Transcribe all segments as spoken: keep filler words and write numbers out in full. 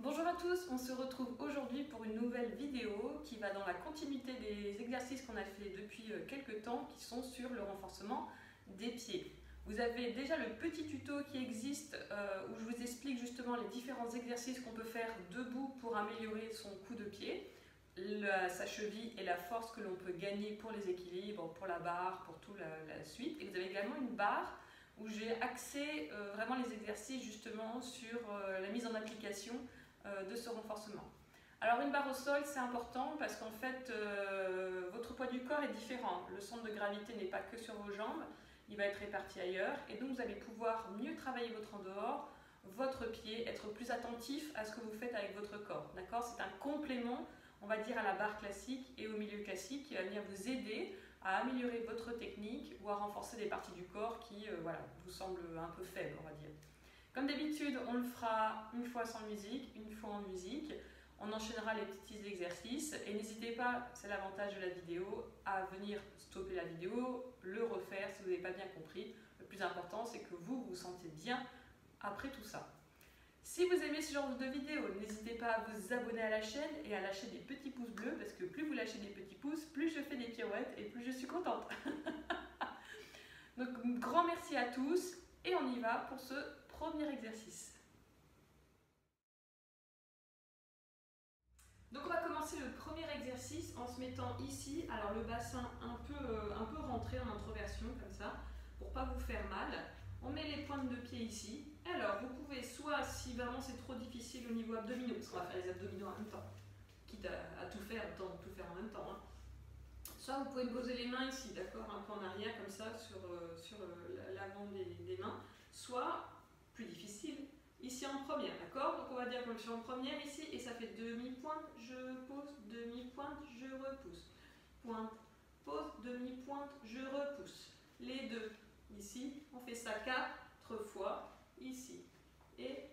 Bonjour à tous, on se retrouve aujourd'hui pour une nouvelle vidéo qui va dans la continuité des exercices qu'on a fait depuis quelques temps qui sont sur le renforcement des pieds. Vous avez déjà le petit tuto qui existe euh, où je vous explique justement les différents exercices qu'on peut faire debout pour améliorer son coup de pied, la, sa cheville et la force que l'on peut gagner pour les équilibres, pour la barre, pour toute la, la suite. Et vous avez également une barre où j'ai axé euh, vraiment les exercices justement sur euh, la mise en application de ce renforcement. Alors une barre au sol, c'est important parce qu'en fait euh, votre poids du corps est différent, le centre de gravité n'est pas que sur vos jambes, il va être réparti ailleurs et donc vous allez pouvoir mieux travailler votre en dehors, votre pied, être plus attentif à ce que vous faites avec votre corps, d'accord? C'est un complément, on va dire, à la barre classique et au milieu classique qui va venir vous aider à améliorer votre technique ou à renforcer des parties du corps qui euh, voilà, vous semblent un peu faibles, on va dire. Comme d'habitude, on le fera une fois sans musique, une fois en musique. On enchaînera les petits exercices et n'hésitez pas, c'est l'avantage de la vidéo, à venir stopper la vidéo, le refaire si vous n'avez pas bien compris. Le plus important, c'est que vous vous sentez bien après tout ça. Si vous aimez ce genre de vidéo, n'hésitez pas à vous abonner à la chaîne et à lâcher des petits pouces bleus parce que plus vous lâchez des petits pouces, plus je fais des pirouettes et plus je suis contente. Donc, grand merci à tous et on y va pour ce premier exercice. Donc on va commencer le premier exercice en se mettant ici, alors le bassin un peu, un peu rentré en introversion comme ça, pour pas vous faire mal. On met les pointes de pied ici. Alors vous pouvez soit, si vraiment c'est trop difficile au niveau abdominaux, parce qu'on va faire les abdominaux en même temps, quitte à, à tout faire, autant tout faire en même temps, hein. Soit vous pouvez poser les mains ici, d'accord, un peu en arrière comme ça sur, sur l'avant des, des mains, soit plus difficile, ici en première, d'accord? Donc on va dire que je suis en première ici, et ça fait demi-pointe, je pose, demi-pointe, je repousse, pointe, pose, demi-pointe, je repousse, les deux, ici, on fait ça quatre fois, ici, et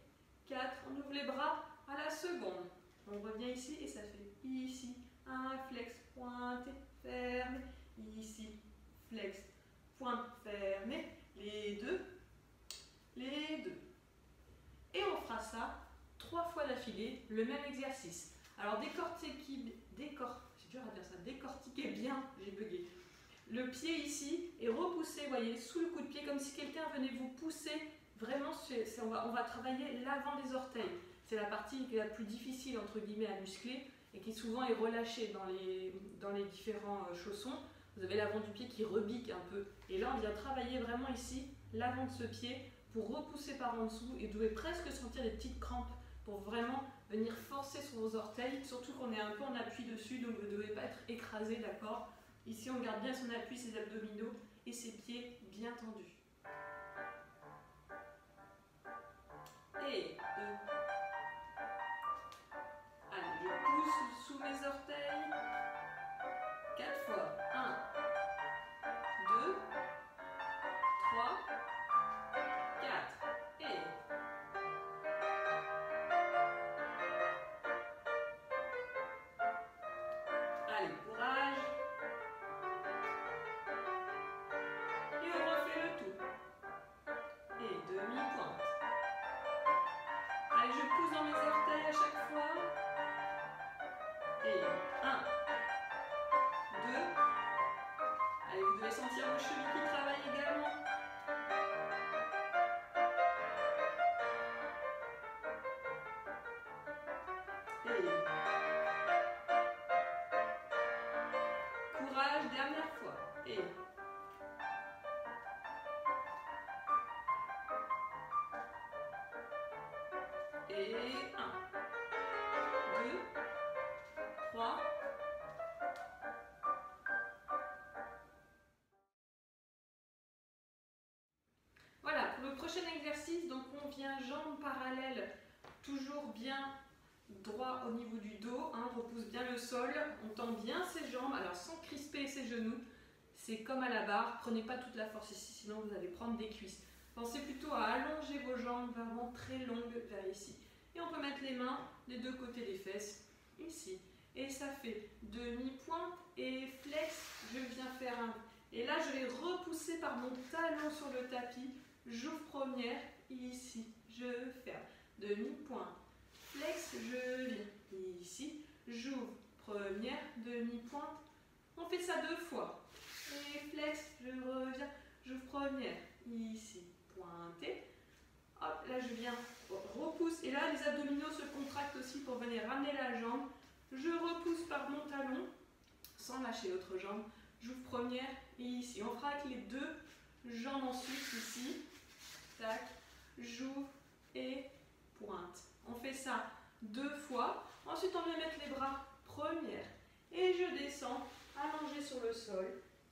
quatre, on ouvre les bras à la seconde, on revient ici, et ça fait ici, un flex, pointe, ferme, ici, flex, pointe, fermé, les deux, les deux. Et on fera ça trois fois d'affilée, le même exercice. Alors décortiquez, décor, c'est dur à dire ça, décortiquez bien, j'ai bugué, le pied ici et repoussez, voyez, sous le coup de pied, comme si quelqu'un venait vous pousser. Vraiment, c'est, c'est, on va, on va travailler l'avant des orteils. C'est la partie la plus difficile, entre guillemets, à muscler et qui souvent est relâchée dans les, dans les différents chaussons. Vous avez l'avant du pied qui rebique un peu. Et là, on vient travailler vraiment ici, l'avant de ce pied, pour repousser par en dessous et vous pouvez presque sentir des petites crampes pour vraiment venir forcer sur vos orteils, surtout qu'on est un peu en appui dessus, donc vous ne devez pas être écrasé, d'accord? Ici on garde bien son appui, ses abdominaux et ses pieds bien tendus. Et deux. Allez, je pousse sous mes orteils. Quatre fois. Un. Deux. Trois. Sentir vos chevilles qui travaillent également. Et courage, dernière fois. Et et un, deux, trois. Jambes parallèles, toujours bien droit au niveau du dos, hein, on repousse bien le sol, on tend bien ses jambes, alors sans crisper ses genoux, c'est comme à la barre, prenez pas toute la force ici, sinon vous allez prendre des cuisses. Pensez plutôt à allonger vos jambes, vraiment très longues vers ici. Et on peut mettre les mains des deux côtés des fesses, ici. Et ça fait demi-pointe et flex, je viens faire un... Et là je vais repousser par mon talon sur le tapis, j'ouvre première, ici, je ferme, demi-point, flex, je lis. Ici, j'ouvre, première, demi-pointe. On fait ça deux fois. Et flex, je reviens, j'ouvre première. Ici, pointé. Hop, là je viens, repousse. Et là, les abdominaux se contractent aussi pour venir ramener la jambe. Je repousse par mon talon, sans lâcher l'autre jambe. J'ouvre première et ici. On fera avec les deux jambes ensuite ici. Tac, j'ouvre et pointe. On fait ça deux fois. Ensuite, on vient mettre les bras première. Et je descends, allongée sur le sol.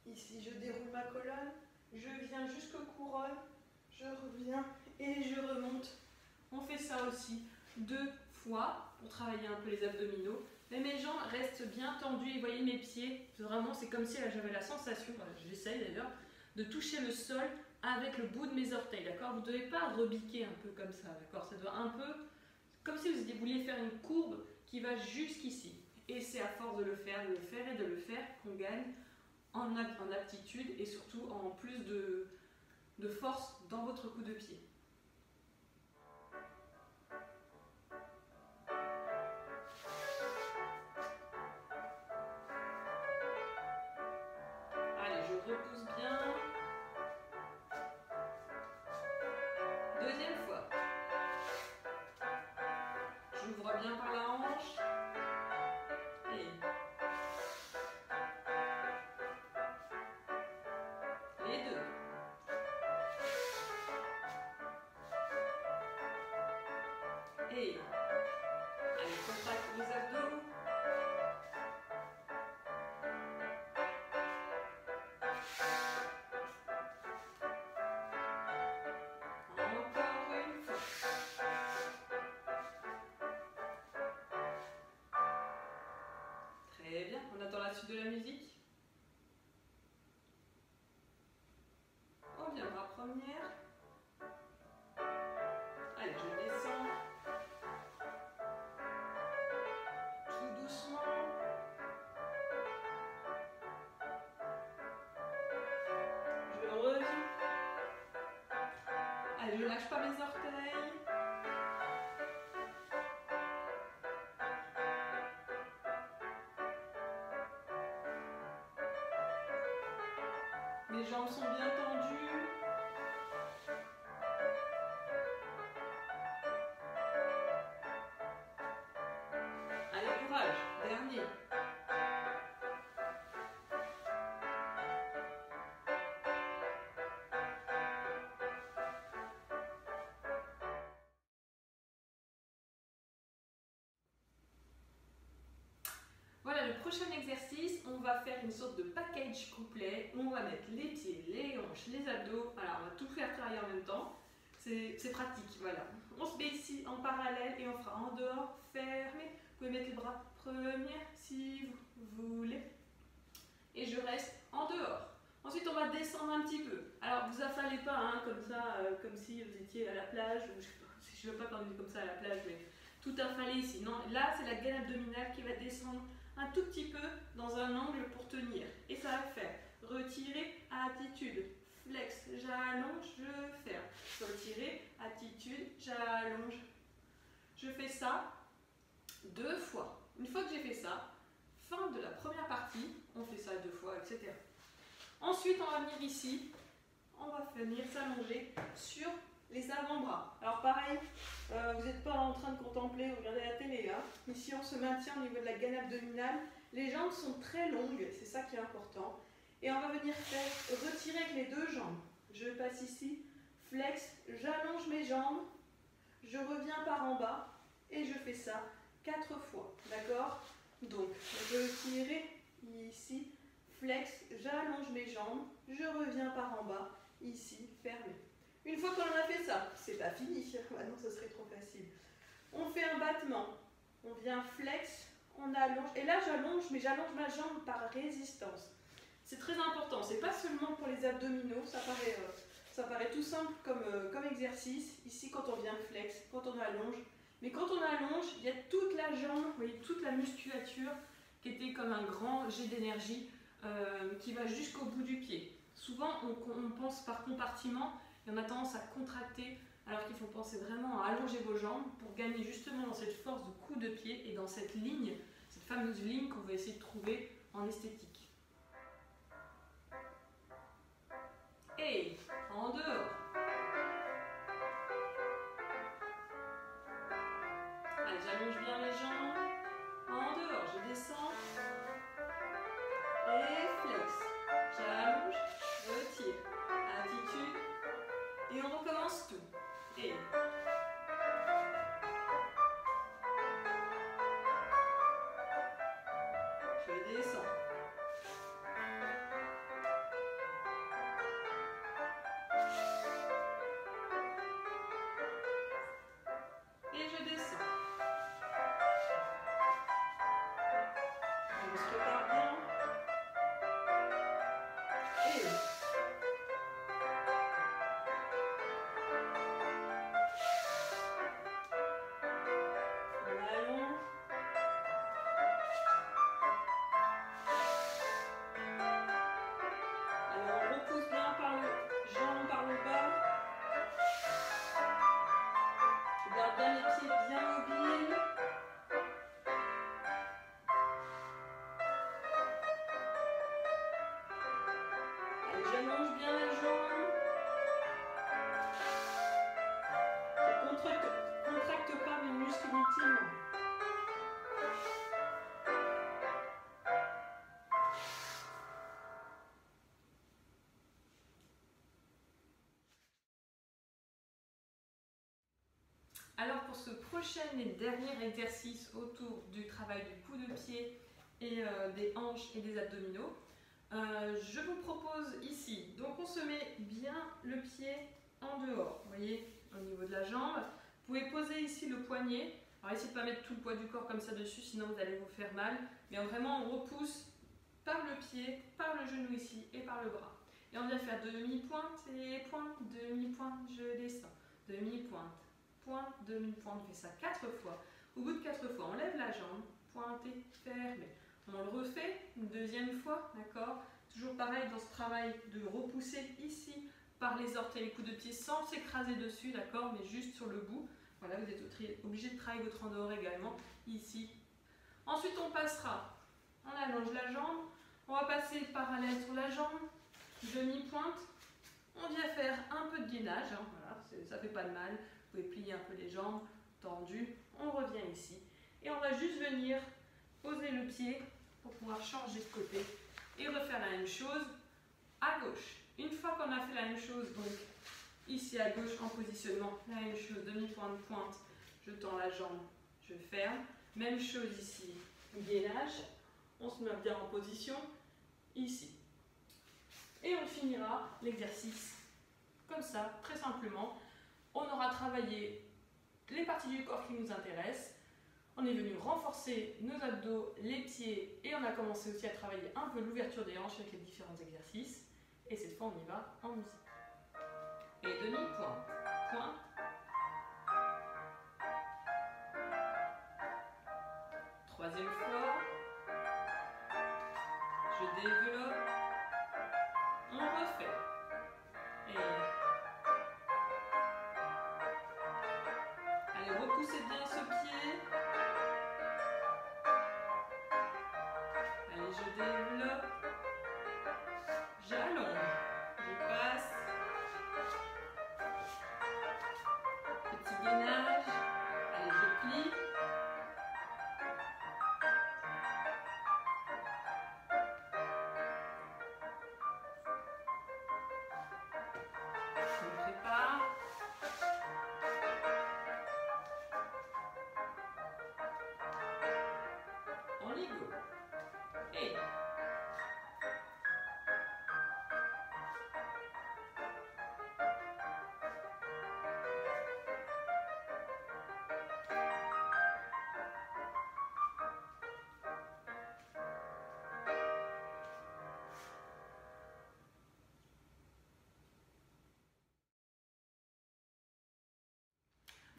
Ici, je déroule ma colonne. Je viens jusqu'aux couronnes. Je reviens et je remonte. On fait ça aussi deux fois pour travailler un peu les abdominaux. Mais mes jambes restent bien tendues et voyez mes pieds, vraiment c'est comme si j'avais la sensation, j'essaye d'ailleurs, de toucher le sol avec le bout de mes orteils, d'accord? Vous ne devez pas rebiquer un peu comme ça, d'accord? Ça doit un peu, comme si vous vouliez faire une courbe qui va jusqu'ici. Et c'est à force de le faire, de le faire et de le faire qu'on gagne en aptitude et surtout en plus de, de force dans votre coup de pied. Repousse bien. Deuxième fois. J'ouvre bien par la hanche. Et les deux. Et allez, contracte les abdos. De la musique. On viendra première. Allez, je descends. Tout doucement. Je reviens. Allez, je lâche pas mes orteils. Les jambes sont bien tendues. Allez, courage, dernier. Voilà, le prochain exercice, on va faire une sorte de package complet. On va mettre les pieds, les hanches, les abdos. Voilà, on va tout faire travailler en même temps. C'est pratique, voilà. On se met ici en parallèle et on fera en dehors, fermé. Vous pouvez mettre les bras première si vous voulez. Et je reste en dehors. Ensuite, on va descendre un petit peu. Alors, vous affalez pas hein, comme ça, euh, comme si vous étiez à la plage. Je ne veux pas qu'on dise comme ça à la plage, mais tout affalé ici. Non, là, c'est la gaine abdominale qui va descendre un tout petit peu dans un angle pour tenir. Et ça va faire retirer, attitude, flex, j'allonge, je ferme. Retirer, attitude, j'allonge. Je fais ça deux fois. Une fois que j'ai fait ça, fin de la première partie, on fait ça deux fois, et cetera. Ensuite, on va venir ici, on va venir s'allonger sur les avant-bras. Alors pareil, euh, vous n'êtes pas en train de contempler ou regarder la télé. Hein. Ici, on se maintient au niveau de la gaine abdominale. Les jambes sont très longues, c'est ça qui est important. Et on va venir faire retirer avec les deux jambes. Je passe ici, flex, j'allonge mes jambes, je reviens par en bas et je fais ça quatre fois. D'accord? Donc, retirer ici, flex, j'allonge mes jambes, je reviens par en bas, ici, fermé. Une fois qu'on en a fait ça, c'est pas fini, ah non, ce serait trop facile. On fait un battement, on vient flex, on allonge, et là j'allonge, mais j'allonge ma jambe par résistance. C'est très important, c'est pas seulement pour les abdominaux, ça paraît, euh, ça paraît tout simple comme, euh, comme exercice. Ici, quand on vient flex, quand on allonge, mais quand on allonge, il y a toute la jambe, vous voyez, toute la musculature qui était comme un grand jet d'énergie euh, qui va jusqu'au bout du pied. Souvent, on, on pense par compartiment. et on a tendance à contracter alors qu'il faut penser vraiment à allonger vos jambes pour gagner justement dans cette force de coup de pied et dans cette ligne, cette fameuse ligne qu'on va essayer de trouver en esthétique. Et en dehors. Allez, j'allonge bien les jambes. En dehors, je descends. Et flex. J'allonge, retire. Attitude. Et on recommence tout. Et... je descends. Et je descends. On se prépare bien. Et... on allonge. Alors on repousse bien par le jambe, par le bas. Je garde bien les pieds bien mobiles. Allez, j'allonge bien les jambes. Je ne contracte, contracte pas mes muscles inutilement. Alors pour ce prochain et dernier exercice autour du travail du coup de pied et euh, des hanches et des abdominaux, euh, je vous propose ici, donc on se met bien le pied en dehors, vous voyez, au niveau de la jambe. Vous pouvez poser ici le poignet, alors essayez de ne pas mettre tout le poids du corps comme ça dessus, sinon vous allez vous faire mal, mais vraiment on repousse par le pied, par le genou ici et par le bras. Et on vient faire demi-pointe et pointe, demi-pointe, je descends, demi-pointe. Pointe, demi-pointe, on fait ça quatre fois. Au bout de quatre fois, on lève la jambe, pointe et ferme. On le refait une deuxième fois, d'accord? Toujours pareil dans ce travail de repousser ici par les orteils, les coups de pied sans s'écraser dessus, d'accord? Mais juste sur le bout. Voilà, vous êtes obligé de travailler votre endroit également ici. Ensuite, on passera, on allonge la jambe, on va passer parallèle sur la jambe, demi-pointe. On vient faire un peu de gainage, hein, voilà, ça fait pas de mal. Vous pouvez plier un peu les jambes, tendues. On revient ici. Et on va juste venir poser le pied pour pouvoir changer de côté et refaire la même chose à gauche. Une fois qu'on a fait la même chose, donc ici à gauche en positionnement, la même chose, demi-pointe, pointe, je tends la jambe, je ferme. Même chose ici, gainage. On se met bien en position ici. Et on finira l'exercice comme ça, très simplement. On aura travaillé les parties du corps qui nous intéressent. On est venu renforcer nos abdos, les pieds et on a commencé aussi à travailler un peu l'ouverture des hanches avec les différents exercices. Et cette fois, on y va en musique. Et demi-pointe, pointe. Troisième fois. Je développe. On refait. Et... repoussez bien ce pied. Allez, je développe. J'allonge. Je passe. Petit gainage. Allez, je plie. Je me prépare. Et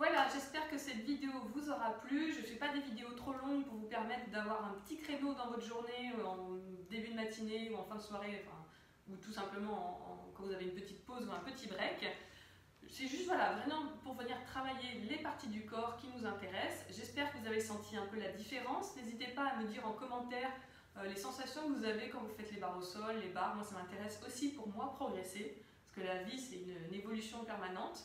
voilà, j'espère que cette vidéo vous aura plu. Je ne fais pas des vidéos trop longues pour vous permettre d'avoir un petit créneau dans votre journée, en début de matinée ou en fin de soirée, enfin, ou tout simplement en, en, quand vous avez une petite pause ou un petit break. C'est juste voilà, vraiment pour venir travailler les parties du corps qui nous intéressent. J'espère que vous avez senti un peu la différence. N'hésitez pas à me dire en commentaire euh, les sensations que vous avez quand vous faites les barres au sol, les barres. Moi, ça m'intéresse aussi pour moi progresser, parce que la vie, c'est une, une évolution permanente.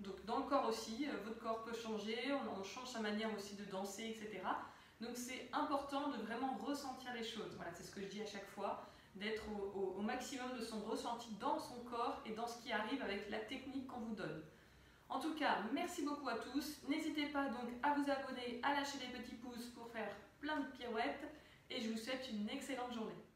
Donc dans le corps aussi, euh, votre corps peut changer, on, on change sa manière aussi de danser, et cetera. Donc c'est important de vraiment ressentir les choses. Voilà, c'est ce que je dis à chaque fois, d'être au, au, au maximum de son ressenti dans son corps et dans ce qui arrive avec la technique qu'on vous donne. En tout cas, merci beaucoup à tous. N'hésitez pas donc à vous abonner, à lâcher des petits pouces pour faire plein de pirouettes. Et je vous souhaite une excellente journée.